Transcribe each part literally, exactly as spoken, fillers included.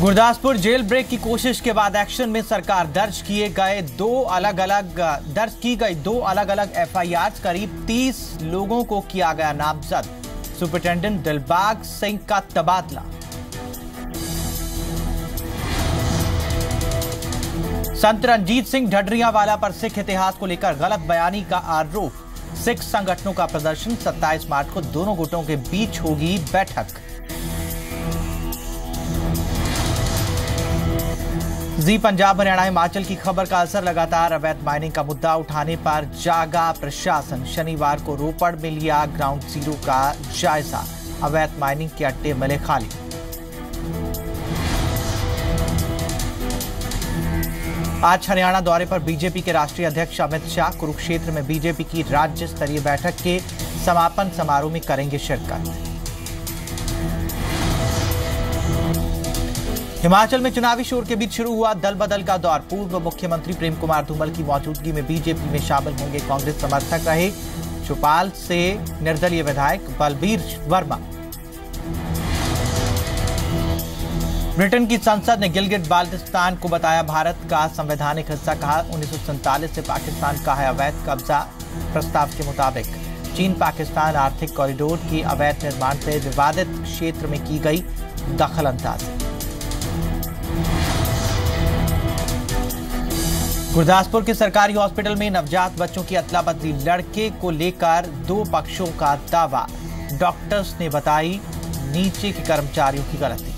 Gurdaspur jail break की कोशिश के बाद एक्शन में सरकार दर्ज किए गए दो अलग अलग दर्ज की गई दो अलग अलग एफ आई आर। करीब तीस लोगों को किया गया नामजद। सुपरिटेंडेंट दिलबाग सिंह का तबादला। संत रणजीत सिंह ढडरियावाला पर सिख इतिहास को लेकर गलत बयानी का आरोप। सिख संगठनों का प्रदर्शन। सत्ताईस मार्च को दोनों गुटों के बीच होगी बैठक। जी पंजाब हरियाणा हिमाचल की खबर का असर। लगातार अवैध माइनिंग का मुद्दा उठाने पर जागा प्रशासन। शनिवार को रोपड़ में लिया ग्राउंड जीरो का जायजा। अवैध माइनिंग के अड्डे मिले खाली। आज हरियाणा दौरे पर बीजेपी के राष्ट्रीय अध्यक्ष अमित शाह कुरुक्षेत्र में बीजेपी की राज्य स्तरीय बैठक के समापन समारोह में करेंगे शिरकत। हिमाचल में चुनावी शोर के बीच शुरू हुआ दल बदल का दौर। पूर्व मुख्यमंत्री प्रेम कुमार धूमल की मौजूदगी में बीजेपी में शामिल होंगे कांग्रेस समर्थक। रहे चौपाल से निर्दलीय विधायक बलबीर वर्मा। ब्रिटेन की संसद ने गिलगित बाल्टिस्तान को बताया भारत का संवैधानिक हिस्सा। कहा उन्नीस सौ सैंतालीस से पाकिस्तान का है अवैध कब्जा। प्रस्ताव के मुताबिक चीन पाकिस्तान आर्थिक कॉरिडोर की अवैध निर्माण से विवादित क्षेत्र में की गई दखलअंदाजी। गुरदासपुर के सरकारी हॉस्पिटल में नवजात बच्चों की अदला बदली। लड़के को लेकर दो पक्षों का दावा। डॉक्टर्स ने बताई नीचे के कर्मचारियों की गलती।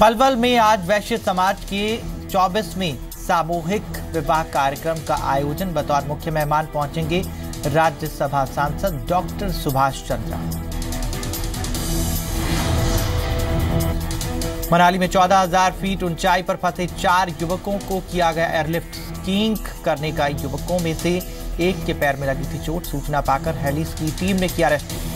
पलवल में आज वैश्य समाज के चौबीसवें सामूहिक विवाह कार्यक्रम का आयोजन। बतौर मुख्य मेहमान पहुंचेंगे राज्यसभा सांसद डॉक्टर सुभाष चंद्र। मनाली में चौदह हज़ार फीट ऊंचाई पर फंसे चार युवकों को किया गया एयरलिफ्ट। स्कीइंग करने का युवकों में से एक के पैर में लगी थी चोट। सूचना पाकर हेलीस की टीम ने किया रेस्क्यू।